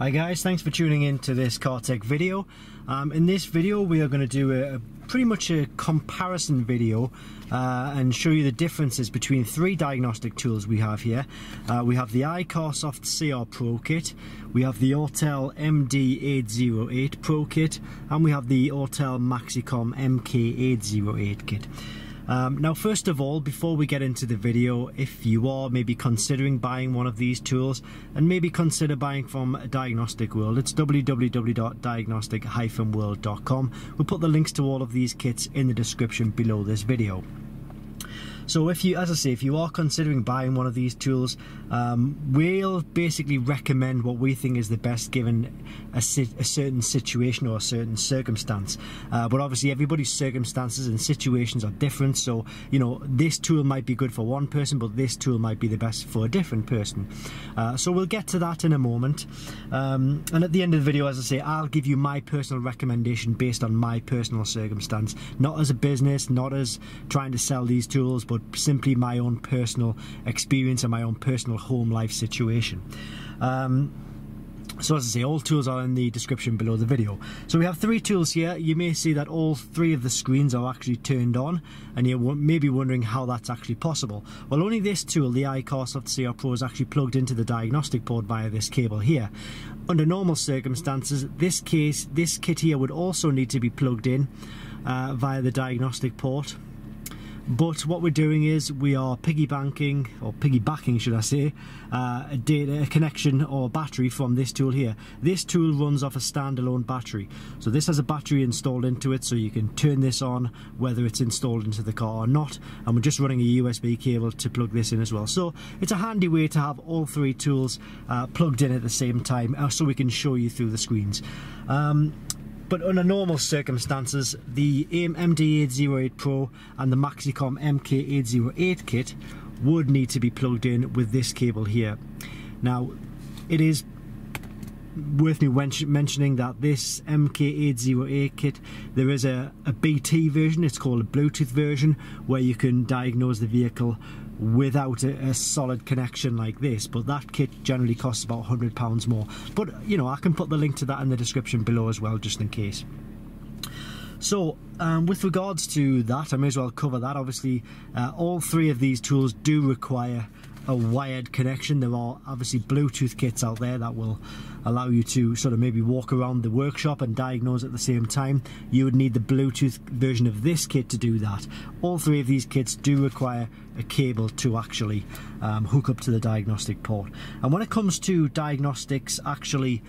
Hi guys, thanks for tuning in to this car tech video. In this video we are going to do pretty much a comparison video and show you the differences between three diagnostic tools we have here. We have the iCarSoft CR Pro kit, we have the Autel MD808 Pro kit, and we have the Autel MaxiCom MK808 kit. Now first of all, before we get into the video, if you are maybe considering buying one of these tools, and maybe consider buying from Diagnostic World, it's www.diagnostic-world.com. We'll put the links to all of these kits in the description below this video. So if you, as I say, if you are considering buying one of these tools, we'll basically recommend what we think is the best given a certain situation or a certain circumstance. But obviously everybody's circumstances and situations are different, so you know, this tool might be good for one person, but this tool might be the best for a different person. So we'll get to that in a moment. And at the end of the video, as I say, I'll give you my personal recommendation based on my personal circumstance, not as a business, not as trying to sell these tools, but simply my own personal experience and my own personal home life situation. So as I say, all tools are in the description below the video. So we have three tools here. You may see that all three of the screens are actually turned on, and you may be wondering how that's actually possible. Well, only this tool, the iCarSoft CR Pro, is actually plugged into the diagnostic port via this cable here. Under normal circumstances, this kit here would also need to be plugged in via the diagnostic port. But what we're doing is we are piggybacking, should I say, a connection or battery from this tool here. This tool runs off a standalone battery. So this has a battery installed into it, so you can turn this on whether it's installed into the car or not. And we're just running a USB cable to plug this in as well. So it's a handy way to have all three tools plugged in at the same time, so we can show you through the screens. But under normal circumstances, the MD808 Pro and the MaxiCom MK808 kit would need to be plugged in with this cable here. Now, it is worth me mentioning that this MK808 kit, there is a BT version, it's called a Bluetooth version, where you can diagnose the vehicle without a solid connection like this, but that kit generally costs about £100 more. But you know, I can put the link to that in the description below as well, just in case. So with regards to that, I may as well cover that. Obviously all three of these tools do require a wired connection. There are obviously Bluetooth kits out there that will allow you to sort of maybe walk around the workshop and diagnose at the same time. You would need the Bluetooth version of this kit to do that. All three of these kits do require a cable to actually hook up to the diagnostic port. And when it comes to diagnostics actually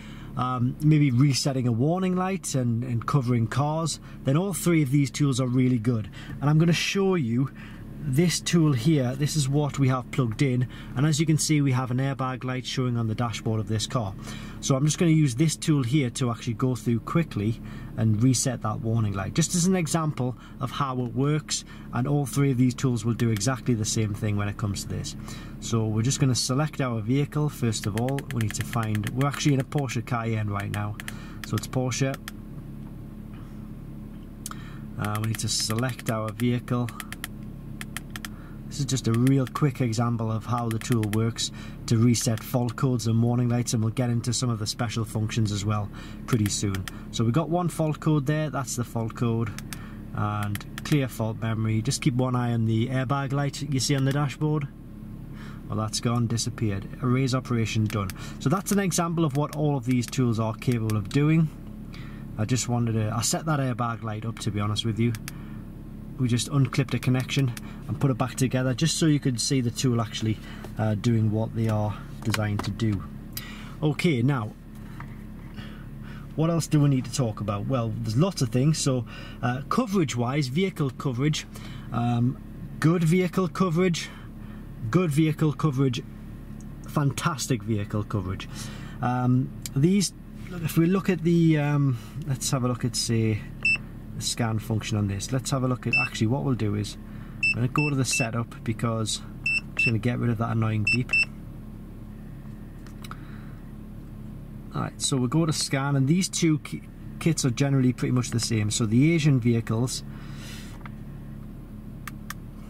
maybe resetting a warning light and covering cars, then all three of these tools are really good. And I'm going to show you this tool here. This is what we have plugged in, and as you can see, we have an airbag light showing on the dashboard of this car. So I'm just going to use this tool here to actually go through quickly and reset that warning light, just as an example of how it works. And all three of these tools will do exactly the same thing when it comes to this. So we're just going to select our vehicle. First of all, we need to find, we're actually in a Porsche Cayenne right now, so it's Porsche. We need to select our vehicle. This is just a real quick example of how the tool works to reset fault codes and warning lights, and we'll get into some of the special functions as well pretty soon. So we've got one fault code there, that's the fault code, and clear fault memory. Just keep one eye on the airbag light you see on the dashboard. Well, that's gone, disappeared. Erase operation done. So that's an example of what all of these tools are capable of doing. I just wanted to, I set that airbag light up, to be honest with you. We just unclipped a connection and put it back together just so you could see the tool actually doing what they are designed to do. Okay, now what else do we need to talk about? Well, there's lots of things. So coverage wise, vehicle coverage, good vehicle coverage, good vehicle coverage, fantastic vehicle coverage. These, if we look at the let's have a look at, say, scan function on this. Let's have a look at, actually what we'll do is I'm going to go to the setup, because I'm just going to get rid of that annoying beep. Alright, so we'll go to scan, and these two kits are generally pretty much the same. So the Asian vehicles,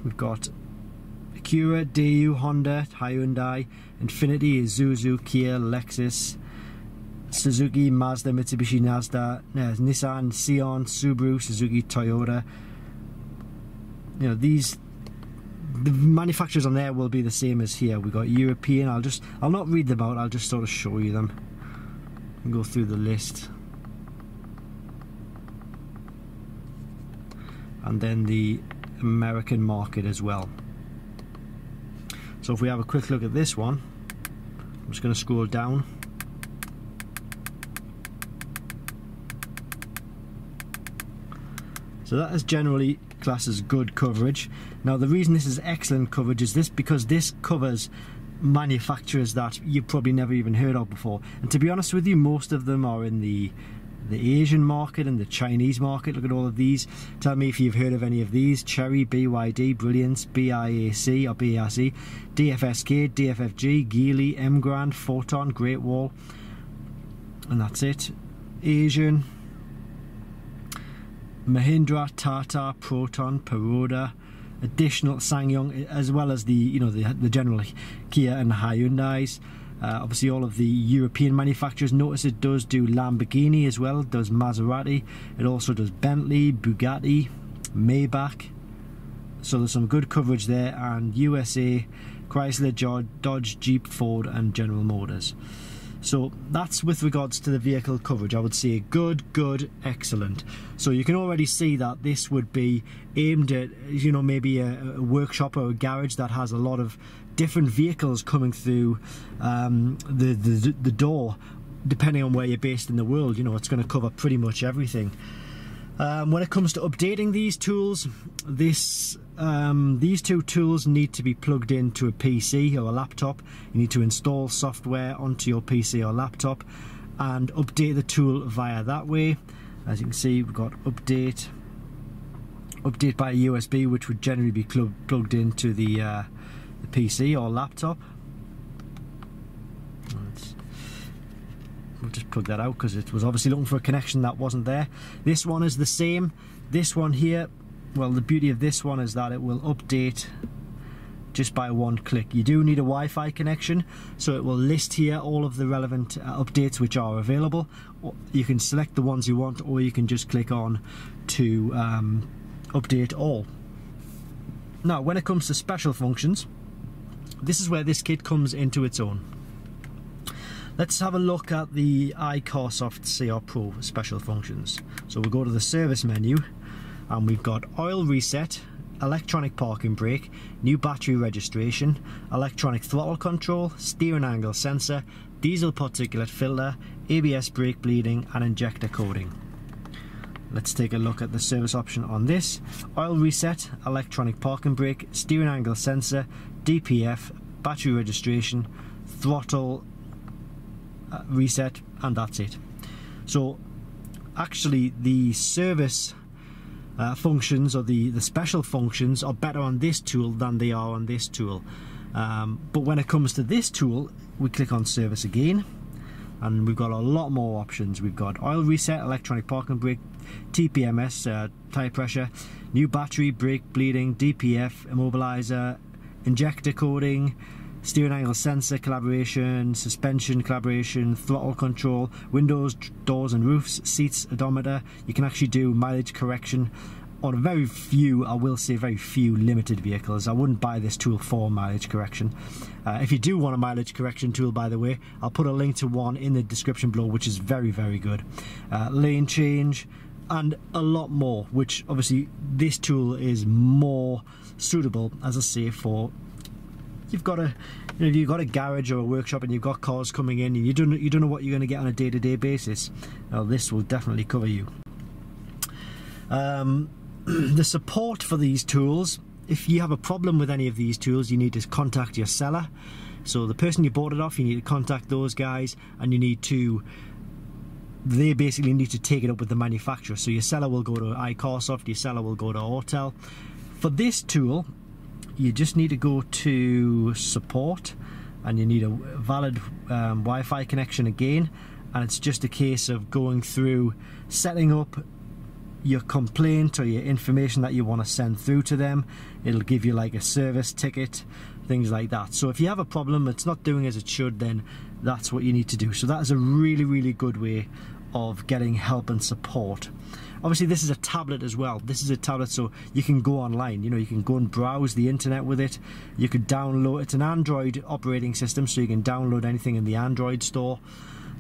we've got Acura, Daewoo, Honda, Hyundai, Infiniti, Isuzu, Kia, Lexus, Suzuki, Mazda, Mitsubishi, Nissan, Scion, Subaru, Suzuki, Toyota. You know, these, the manufacturers on there will be the same as here. We've got European. I'll not read them out, I'll just sort of show you them and go through the list. And then the American market as well. So if we have a quick look at this one, I'm just going to scroll down. So that is generally classed as good coverage. Now the reason this is excellent coverage is this, because this covers manufacturers that you've probably never even heard of before. And to be honest with you, most of them are in the Asian market and the Chinese market. Look at all of these. Tell me if you've heard of any of these. Cherry, BYD, Brilliance, BIAC or BIAC, DFSK, DFFG, Geely, M-Grand, Photon, Great Wall, and that's it. Asian, Mahindra, Tata, Proton, Perodua, additional SsangYong, as well as the, you know, the general Kia and Hyundai's. Obviously all of the European manufacturers. Notice it does do Lamborghini as well, it does Maserati, it also does Bentley, Bugatti, Maybach. So there's some good coverage there. And USA, Chrysler, Dodge, Jeep, Ford and General Motors. So that's with regards to the vehicle coverage. I would say good, good, excellent. So you can already see that this would be aimed at, you know, maybe a workshop or a garage that has a lot of different vehicles coming through the door, depending on where you're based in the world. You know, it's going to cover pretty much everything. When it comes to updating these tools, these two tools need to be plugged into a PC or a laptop. You need to install software onto your PC or laptop and update the tool via that way. As you can see, we've got update by USB, which would generally be plugged into the PC or laptop. We'll just plug that out because it was obviously looking for a connection that wasn't there. This one is the same. This one here, well, the beauty of this one is that it will update just by one click. You do need a Wi-Fi connection, so it will list here all of the relevant updates which are available. You can select the ones you want, or you can just click on to update all. Now, when it comes to special functions, this is where this kit comes into its own. Let's have a look at the iCarSoft CR Pro special functions. So we'll go to the service menu and we've got oil reset, electronic parking brake, new battery registration, electronic throttle control, steering angle sensor, diesel particulate filter, ABS brake bleeding and injector coating. Let's take a look at the service option on this. Oil reset, electronic parking brake, steering angle sensor, DPF, battery registration, throttle reset, and that's it. So actually the service functions, or the special functions, are better on this tool than they are on this tool. But when it comes to this tool, we click on service again and we've got a lot more options. We've got oil reset, electronic parking brake, TPMS, tire pressure, new battery, brake bleeding, DPF, immobilizer, injector coating, steering angle sensor collaboration, suspension collaboration, throttle control, windows, doors and roofs, seats, odometer. You can actually do mileage correction on very few, I will say very few, limited vehicles. I wouldn't buy this tool for mileage correction. If you do want a mileage correction tool, by the way, I'll put a link to one in the description below, which is very, very good. Lane change and a lot more, which obviously this tool is more suitable, as I say, for if you've got a garage or a workshop and you've got cars coming in and you don't know what you're going to get on a day-to-day basis. Now this will definitely cover you. The support for these tools, if you have a problem with any of these tools, you need to contact your seller. So the person you bought it off, you need to contact those guys, and you need to, they basically need to take it up with the manufacturer. So your seller will go to iCarSoft, your seller will go to Autel. For this tool, you just need to go to support and you need a valid Wi-Fi connection again, and it's just a case of going through setting up your complaint or your information that you want to send through to them. It'll give you like a service ticket, things like that. So if you have a problem, it's not doing as it should, then that's what you need to do. So that is a really, really good way of getting help and support. Obviously this is a tablet as well. This is a tablet, so you can go online, you know, you can go and browse the internet with it. You could download, it's an Android operating system, so you can download anything in the Android store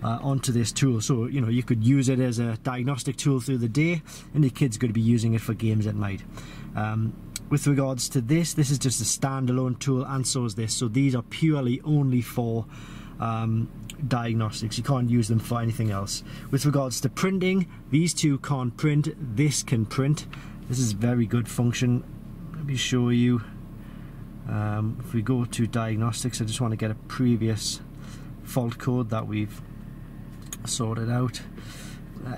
onto this tool. So, you know, you could use it as a diagnostic tool through the day, and your kids could be using it for games at night. With regards to this, this is just a standalone tool, and so is this. So these are purely only for diagnostics. You can't use them for anything else. With regards to printing, these two can't print. This can print. This is very good function. Let me show you. If we go to diagnostics, I just want to get a previous fault code that we've sorted out.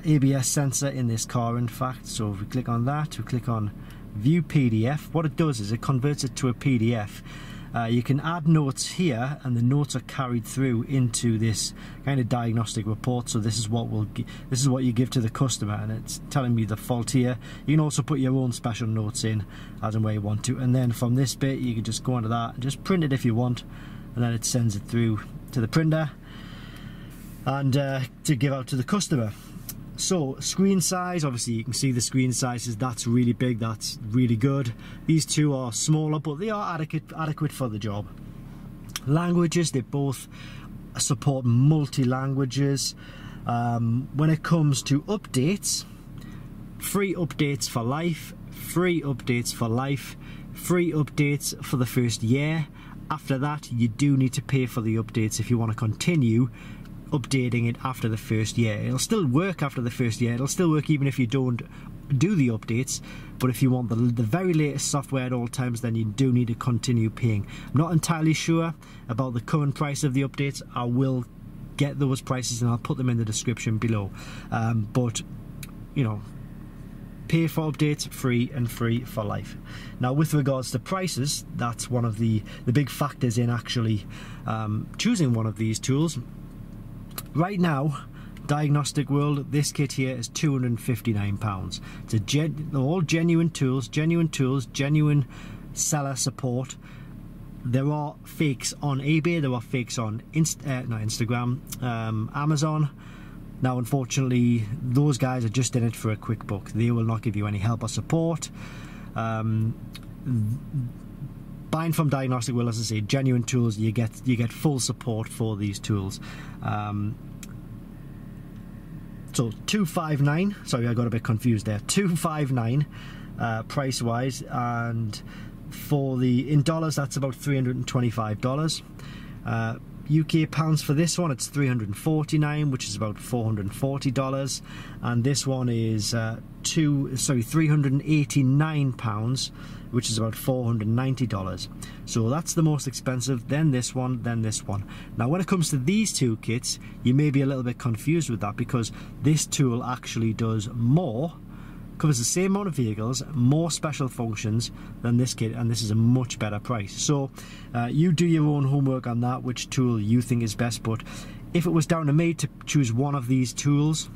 ABS sensor in this car, in fact. So if we click on that, we click on view PDF. What it does is it converts it to a PDF. You can add notes here, and the notes are carried through into this kind of diagnostic report. So this is what you give to the customer, and it's telling me the fault here. You can also put your own special notes in as and where you want to, and then from this bit you can just go onto that and just print it if you want, and then it sends it through to the printer and to give out to the customer. So screen size, obviously you can see the screen sizes, that's really big, that's really good. These two are smaller, but they are adequate for the job. Languages, they both support multi-languages. When it comes to updates, free updates for life, free updates for life, free updates for the first year. After that you do need to pay for the updates if you want to continue updating it after the first year. It'll still work after the first year, it'll still work even if you don't do the updates, but if you want the very latest software at all times, then you do need to continue paying. I'm not entirely sure about the current price of the updates. I will get those prices and I'll put them in the description below, but you know, pay for updates, free, and free for life. Now with regards to prices, that's one of the big factors in actually choosing one of these tools. Right now, Diagnostic World, this kit here is £259. It's all genuine tools, genuine seller support. There are fakes on eBay, there are fakes on Instagram, Amazon. Now unfortunately, those guys are just in it for a quick buck. They will not give you any help or support. Buying from Diagnostic World, as I say, genuine tools, you get full support for these tools. So 259, sorry I got a bit confused there, 259 price wise, and for in dollars that's about $325. UK pounds for this one, it's 349, which is about $440, and this one is £389, which is about $490. So that's the most expensive, then this one, then this one. Now when it comes to these two kits, you may be a little bit confused with that, because this tool actually does more, covers the same amount of vehicles, more special functions than this kit, and this is a much better price. So you do your own homework on that, which tool you think is best, but if it was down to me to choose one of these tools,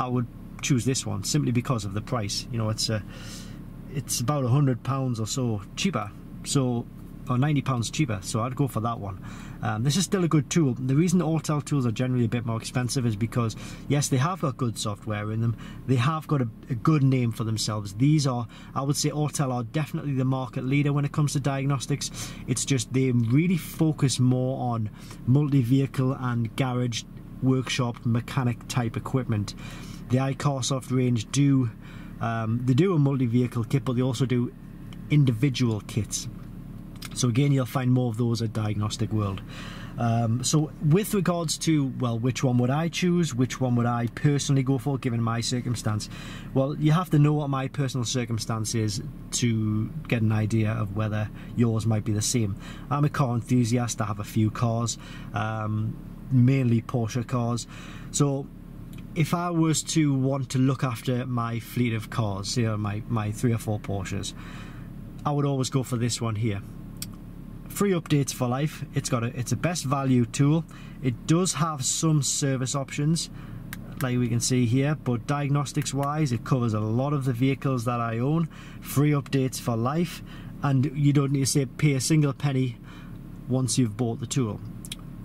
I would choose this one simply because of the price. You know, it's about £100 or so cheaper, so, or £90 cheaper, so I'd go for that one. This is still a good tool. The reason Autel tools are generally a bit more expensive is because, yes, they have got good software in them, they have got a good name for themselves. These are, I would say Autel are definitely the market leader when it comes to diagnostics. It's just they really focus more on multi-vehicle and garage, workshop, mechanic type equipment. The iCarSoft range do, they do a multi-vehicle kit, but they also do individual kits. So again, you'll find more of those at Diagnostic World. So with regards to, well, which one would I choose? Which one would I personally go for given my circumstance? Well, you have to know what my personal circumstance is to get an idea of whether yours might be the same. I'm a car enthusiast, I have a few cars, mainly Porsche cars. So if I was to want to look after my fleet of cars, you know, my 3 or 4 Porsches, I would always go for this one here. Free updates for life. It's a best value tool. It does have some service options, like we can see here, but diagnostics wise, it covers a lot of the vehicles that I own. Free updates for life, and you don't need to pay a single penny once you've bought the tool.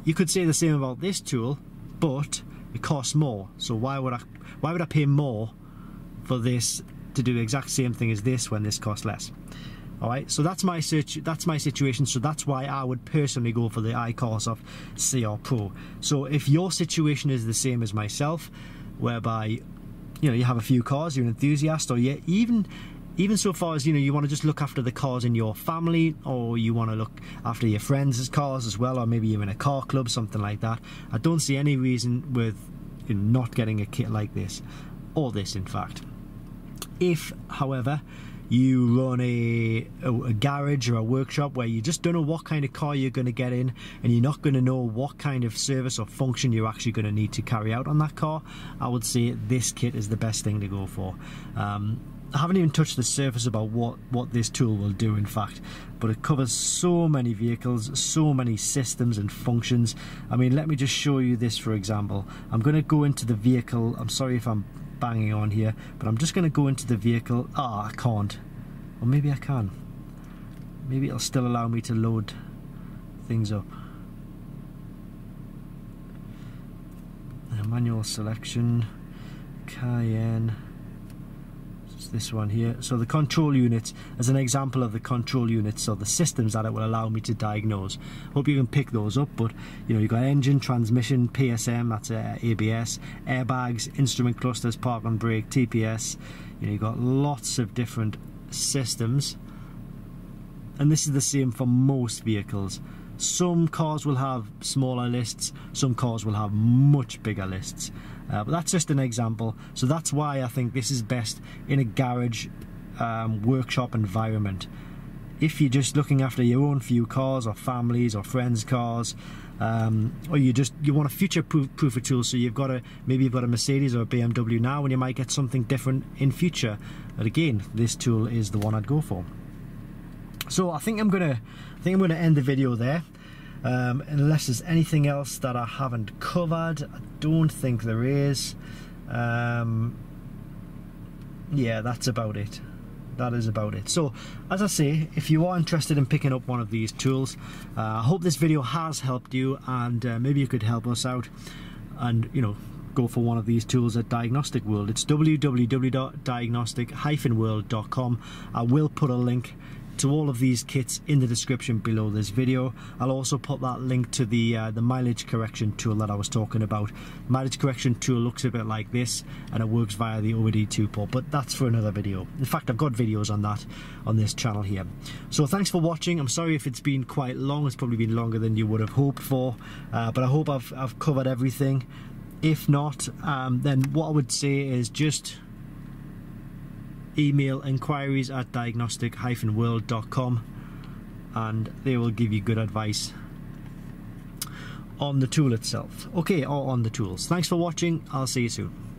You could say the same about this tool, but it costs more. So why would I pay more for this to do the exact same thing as this when this costs less? All right, so that's my search, that's my situation. So that's why I would personally go for the iCarSoft CR Pro. So if your situation is the same as myself, whereby, you know, you have a few cars, you're an enthusiast, or you even so far as, you know, you want to just look after the cars in your family, or you want to look after your friends' cars as well, or maybe you're in a car club, something like that. I don't see any reason with not getting a kit like this, or this in fact. If, however, you run a garage or a workshop where you just don't know what kind of car you're going to get in, and you're not going to know what kind of service or function you're actually going to need to carry out on that car, I would say this kit is the best thing to go for. I haven't even touched the surface about what this tool will do in fact, but it covers so many vehicles, so many systems and functions. I mean, let me just show you this for example. I'm going to go into the vehicle. I'm sorry if I'm banging on here, but I'm just going to go into the vehicle. Ah, I can't. Or maybe I can. Maybe it'll still allow me to load things up. Manual selection, Cayenne, it's this one here. So the control unit, as an example of the control units or the systems that it will allow me to diagnose. Hope you can pick those up, but you know, you've got engine, transmission, PSM, that's ABS, airbags, instrument clusters, park and brake, TPS. You know, you've got lots of different systems, and this is the same for most vehicles. Some cars will have smaller lists, some cars will have much bigger lists, but that's just an example. So that's why I think this is best in a garage workshop environment. If you're just looking after your own few cars or families or friends' cars, or you want a future proof of tool, so you've got maybe you've got a Mercedes or a BMW now, and you might get something different in future. But again, this tool is the one I'd go for. So I think I'm gonna end the video there, unless there's anything else that I haven't covered. I don't think there is. Yeah, that's about it. That is about it. So as I say, if you are interested in picking up one of these tools, I hope this video has helped you, and maybe you could help us out and, you know, go for one of these tools at Diagnostic World. It's www.diagnostic-world.com. I will put a link to all of these kits in the description below this video. I'll also put that link to the mileage correction tool that I was talking about. Mileage correction tool looks a bit like this, and it works via the OBD2 port, but that's for another video. In fact, I've got videos on that on this channel here. So thanks for watching. I'm sorry if it's been quite long. It's probably been longer than you would have hoped for, but I hope I've covered everything. If not, then what I would say is just email inquiries@diagnostic-world.com, and they will give you good advice on the tool itself, okay, or on the tools. Thanks for watching. I'll see you soon.